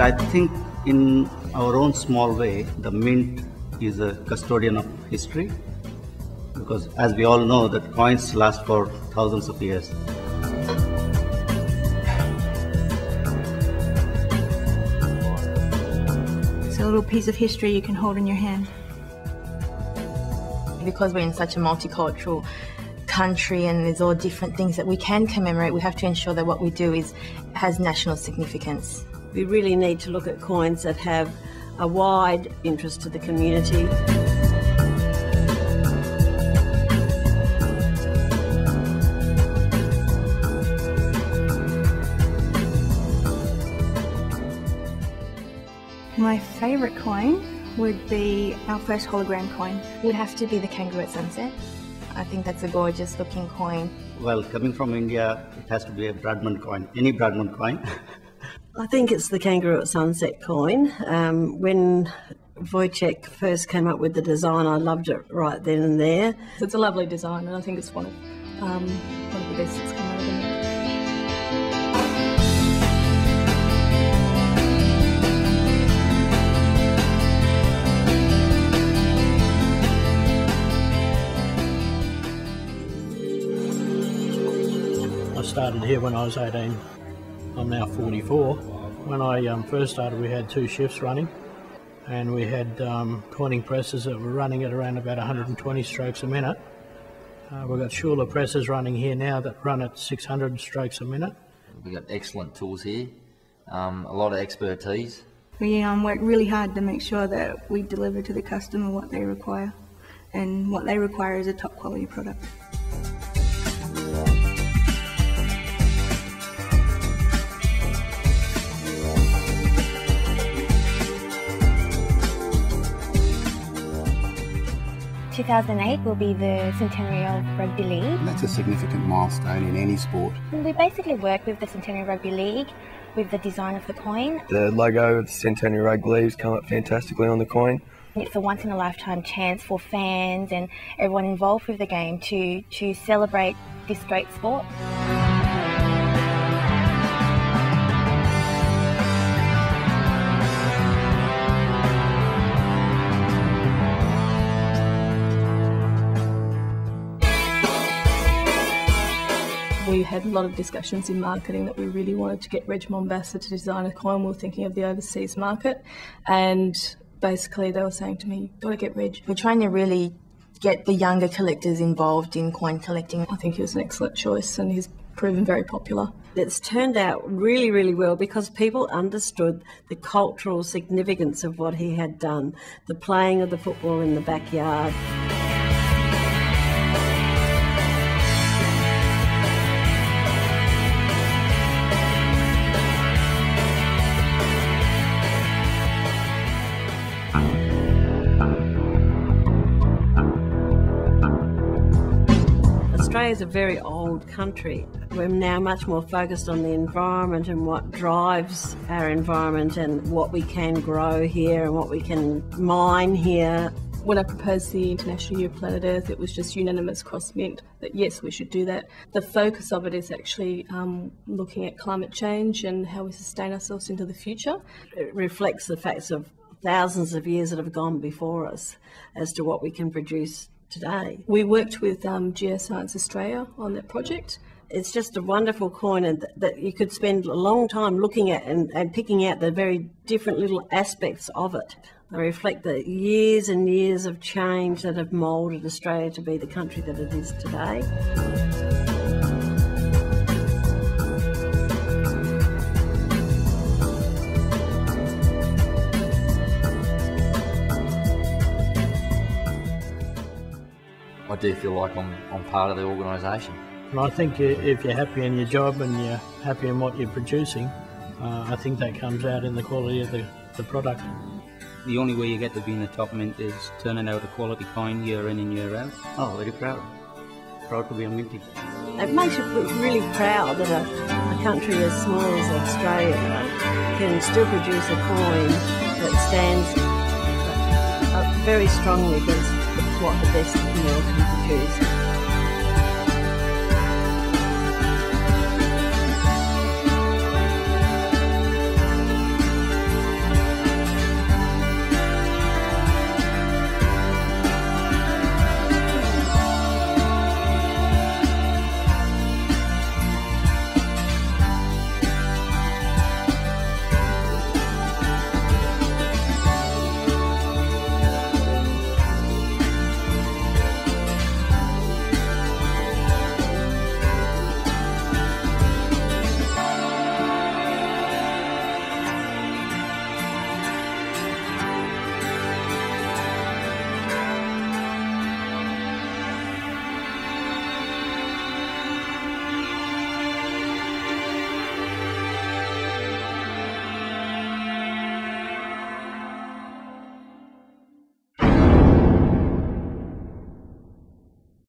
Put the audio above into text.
I think in our own small way, the Mint is a custodian of history, because as we all know that coins last for thousands of years. It's a little piece of history you can hold in your hand. Because we're in such a multicultural country and there's all different things that we can commemorate, we have to ensure that what we do has national significance. We really need to look at coins that have a wide interest to the community. My favourite coin would be our first hologram coin. It would have to be the Kangaroo at Sunset. I think that's a gorgeous looking coin. Well, coming from India, it has to be a Bradman coin, any Bradman coin. I think it's the Kangaroo at Sunset coin. When Wojciech first came up with the design, I loved it right then and there. It's a lovely design and I think it's one of the best that's come out of the Mint. I started here when I was 18. I'm now 44. When I first started, we had two shifts running, and we had coining presses that were running at around about 120 strokes a minute. We've got Shuler presses running here now that run at 600 strokes a minute. We've got excellent tools here, a lot of expertise. We work really hard to make sure that we deliver to the customer what they require, and what they require is a top quality product. In 2008 will be the Centenary of Rugby League. That's a significant milestone in any sport. We basically work with the Centenary Rugby League with the design of the coin. The logo of the Centenary Rugby League has come up fantastically on the coin. It's a once in a lifetime chance for fans and everyone involved with the game to celebrate this great sport. We had a lot of discussions in marketing that we really wanted to get Reg Mombassa to design a coin. We were thinking of the overseas market, and basically they were saying to me, you've got to get Reg. We're trying to really get the younger collectors involved in coin collecting. I think he was an excellent choice and he's proven very popular. It's turned out really, really well because people understood the cultural significance of what he had done, the playing of the football in the backyard. Australia is a very old country. We're now much more focused on the environment and what drives our environment and what we can grow here and what we can mine here. When I proposed the International Year of Planet Earth, it was just unanimous across Mint that yes, we should do that. The focus of it is actually looking at climate change and how we sustain ourselves into the future. It reflects the facts of thousands of years that have gone before us as to what we can produce today. We worked with Geoscience Australia on that project. It's just a wonderful coin and that you could spend a long time looking at and picking out the very different little aspects of it. They reflect the years and years of change that have moulded Australia to be the country that it is today. I do feel like I'm part of the organisation. And I think if you're happy in your job and you're happy in what you're producing, I think that comes out in the quality of the product. The only way you get to be in the top Mint is turning out a quality coin year in and year out. Oh, very proud. Proud to be a Minty. It makes you really proud that a country as small as Australia can still produce a coin that stands very strongly against what the best in the world can produce.